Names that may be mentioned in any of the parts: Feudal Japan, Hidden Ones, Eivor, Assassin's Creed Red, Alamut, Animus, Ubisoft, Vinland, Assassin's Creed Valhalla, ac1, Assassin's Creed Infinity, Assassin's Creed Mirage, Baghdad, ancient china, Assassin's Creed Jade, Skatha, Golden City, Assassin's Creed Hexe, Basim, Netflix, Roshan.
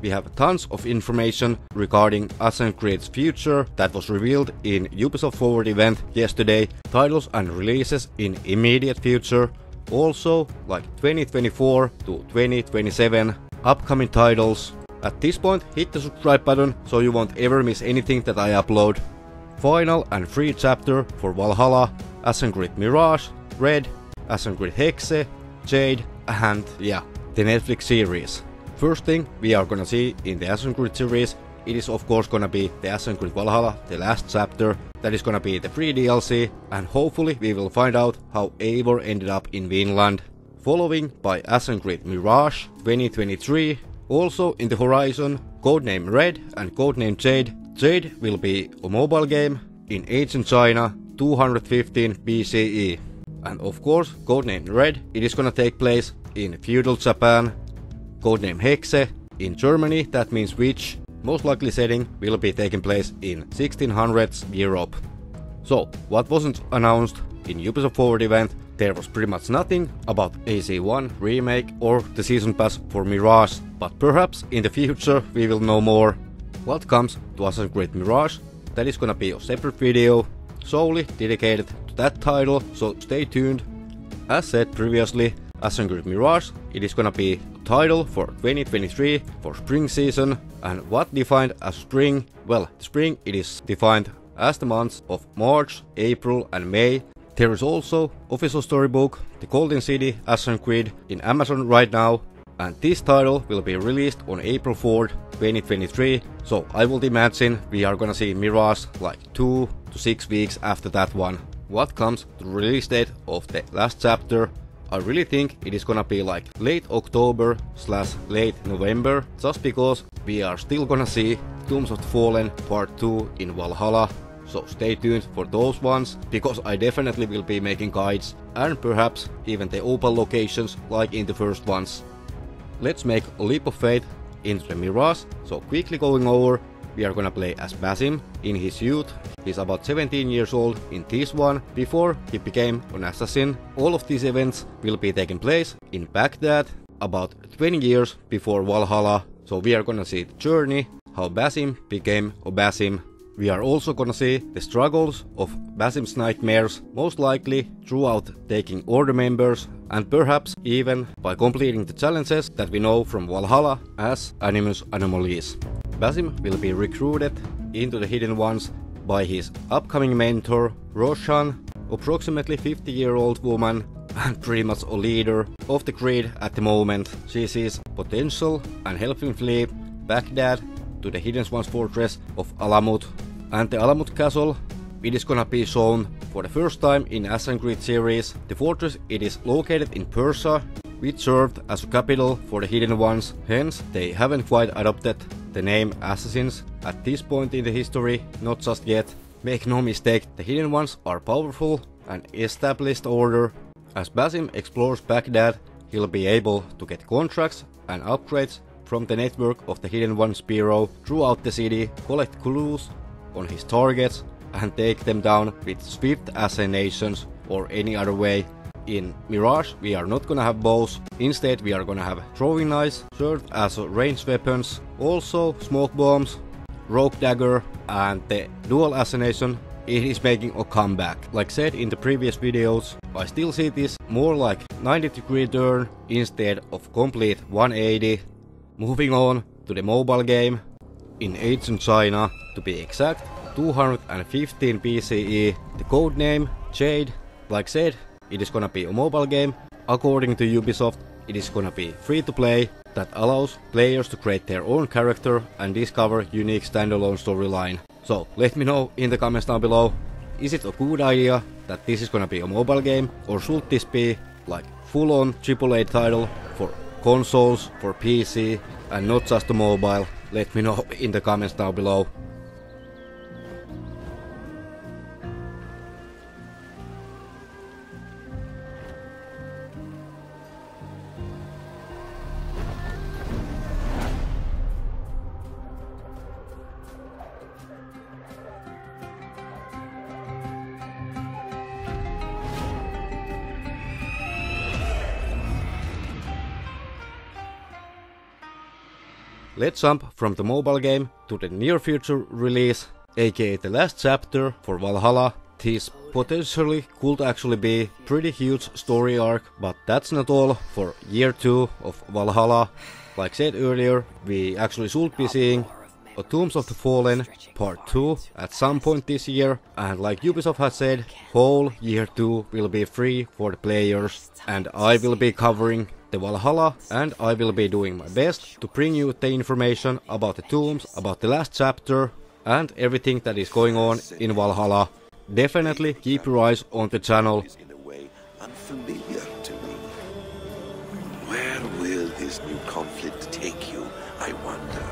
we have tons of information regarding Assassin's Creed's future that was revealed in Ubisoft Forward event yesterday, titles and releases in immediate future, also like 2024 to 2027 upcoming titles. At this point, hit the subscribe button so you won't ever miss anything that I upload. Final and free chapter for Valhalla, Assassin's Creed Mirage, Red, Assassin's Creed Hexe, Jade, and yeah, the Netflix series. First thing we are gonna see in the Assassin's Creed series, it is of course gonna be the Assassin's Creed Valhalla, the last chapter, that is gonna be the free DLC, and hopefully we will find out how Eivor ended up in Vinland. Following by Assassin's Creed Mirage 2023, also in the horizon, Codename Red and Codename Jade. Jade will be a mobile game in ancient China 215 BCE. And of course, Codename Red, it is gonna take place in feudal Japan. Codename Hexe, in Germany, that means witch, most likely setting will be taking place in 1600s Europe. So, what wasn't announced in Ubisoft Forward event, there was pretty much nothing about AC1 remake or the season pass for Mirage, but perhaps in the future we will know more. What comes to Assassin's Creed Mirage, that is gonna be a separate video, solely dedicated to that title, so stay tuned. As said previously, Assassin's Creed Mirage, it is gonna be a title for 2023 for spring season, and what defined as spring? Well, spring it is defined as the months of March, April and May. There is also official storybook, The Golden City Assassin's Creed in Amazon right now, and this title will be released on April 4th, 2023, so I would imagine we are gonna see Mirage like 2 to 6 weeks after that one. What comes to the release date of the last chapter? I really think it is gonna be like late October/late November, just because we are still gonna see Tombs of the Fallen Part 2 in Valhalla, so stay tuned for those ones, because I definitely will be making guides and perhaps even the open locations like in the first ones. Let's make a leap of faith into the Mirage, so quickly going over, we are gonna play as Basim in his youth. He's about 17 years old in this one, before he became an assassin. All of these events will be taking place in Baghdad, about 20 years before Valhalla. So we are gonna see the journey, how Basim became a Basim. We are also gonna see the struggles of Basim's nightmares, most likely throughout taking order members, and perhaps even by completing the challenges that we know from Valhalla as Animus Anomalies. Basim will be recruited into the Hidden Ones by his upcoming mentor Roshan, approximately 50-year-old woman and pretty much a leader of the creed at the moment. She sees potential and helps him flee Baghdad to the Hidden Ones fortress of Alamut. And the Alamut castle, it is gonna be shown for the first time in Assassin's Creed series. The fortress, it is located in Persia, which served as a capital for the Hidden Ones, hence they haven't quite adopted the name Assassins at this point in the history, not just yet. Make no mistake, the Hidden Ones are powerful and established order. As Basim explores Baghdad, he'll be able to get contracts and upgrades from the network of the Hidden Ones Bureau throughout the city, collect clues on his targets and take them down with swift assassinations or any other way. In Mirage we are not gonna have bows, instead we are gonna have throwing knives, served as ranged weapons, also smoke bombs, rogue dagger, and the dual assassination, it is making a comeback. Like said in the previous videos, I still see this more like 90-degree turn instead of complete 180. Moving on to the mobile game, in ancient China, to be exact, 215 BCE, the codename Jade. Like said, it is gonna be a mobile game. According to Ubisoft, it is gonna be free to play that allows players to create their own character and discover unique standalone storyline. So let me know in the comments down below, is it a good idea that this is gonna be a mobile game, or should this be like full-on AAA title for consoles, for PC and not just a mobile? Let me know in the comments down below. Let's jump from the mobile game to the near future release, aka the last chapter for Valhalla. This potentially could actually be pretty huge story arc, but that's not all for year 2 of Valhalla. Like said earlier, we actually should be seeing a Tombs of the Fallen Part 2 at some point this year, and like Ubisoft has said, whole year 2 will be free for the players, and I will be covering the Valhalla, and I will be doing my best to bring you the information about the tombs, about the last chapter, and everything that is going on in Valhalla. Definitely keep your eyes on the channel. Unfamiliar to me. Where will this new conflict take you, I wonder?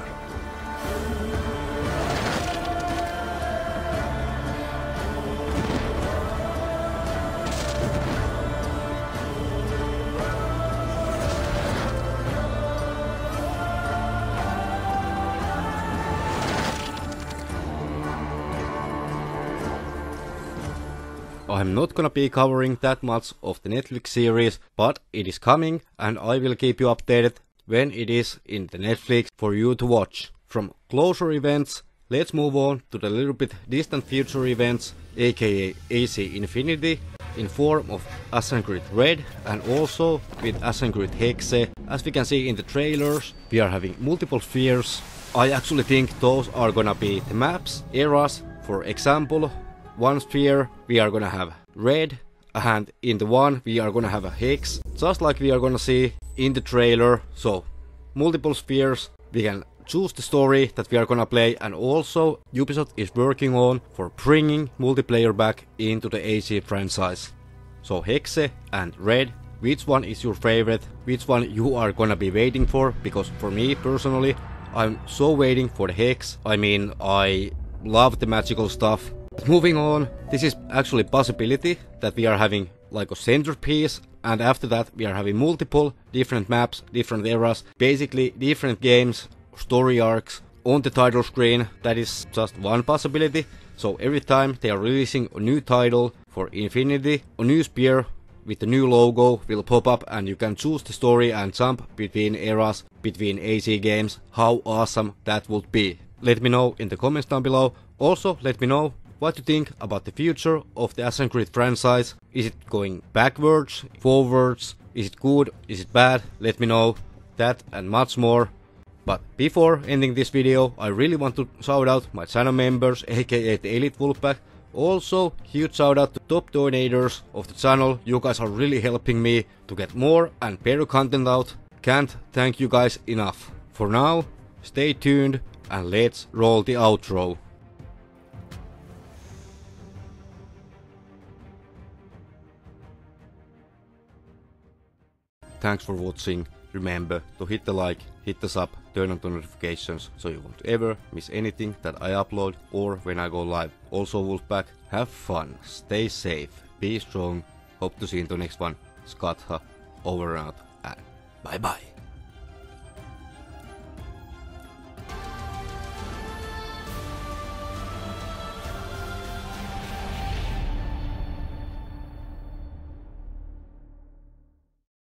I'm not gonna be covering that much of the Netflix series, but it is coming and I will keep you updated when it is in the Netflix for you to watch. From closer events, let's move on to the little bit distant future events, aka AC Infinity, in form of Assassin's Creed Red and also with Assassin's Creed Hexe. As we can see in the trailers, we are having multiple spheres. I actually think those are gonna be the maps, eras, for example. One sphere we are gonna have red, and in the one we are gonna have a hex, just like we are gonna see in the trailer. So multiple spheres, we can choose the story that we are gonna play, and also Ubisoft is working on for bringing multiplayer back into the AC franchise. So Hexe and Red, which one is your favorite, which one you are gonna be waiting for? Because for me personally, I'm so waiting for the Hex. I mean, I love the magical stuff. Moving on, this is actually a possibility that we are having like a centerpiece, and after that we are having multiple different maps, different eras, basically different games, story arcs on the title screen. That is just one possibility. So every time they are releasing a new title for Infinity, a new spear with a new logo will pop up and you can choose the story and jump between eras, between AC games. How awesome that would be. Let me know in the comments down below. Also let me know what you think about the future of the Assassin's Creed franchise. Is it going backwards, forwards, is it good, is it bad? Let me know that and much more. But before ending this video, I really want to shout out my channel members, aka the Elite Wolfpack. Also, huge shout out to top donators of the channel. You guys are really helping me to get more and better content out. Can't thank you guys enough. For now, stay tuned and let's roll the outro. Thanks for watching. Remember to hit the like, hit the sub, turn on the notifications so you won't ever miss anything that I upload or when I go live. Also Wolfpack, have fun, stay safe, be strong, hope to see you in the next one. Skatha, over and out, and bye bye.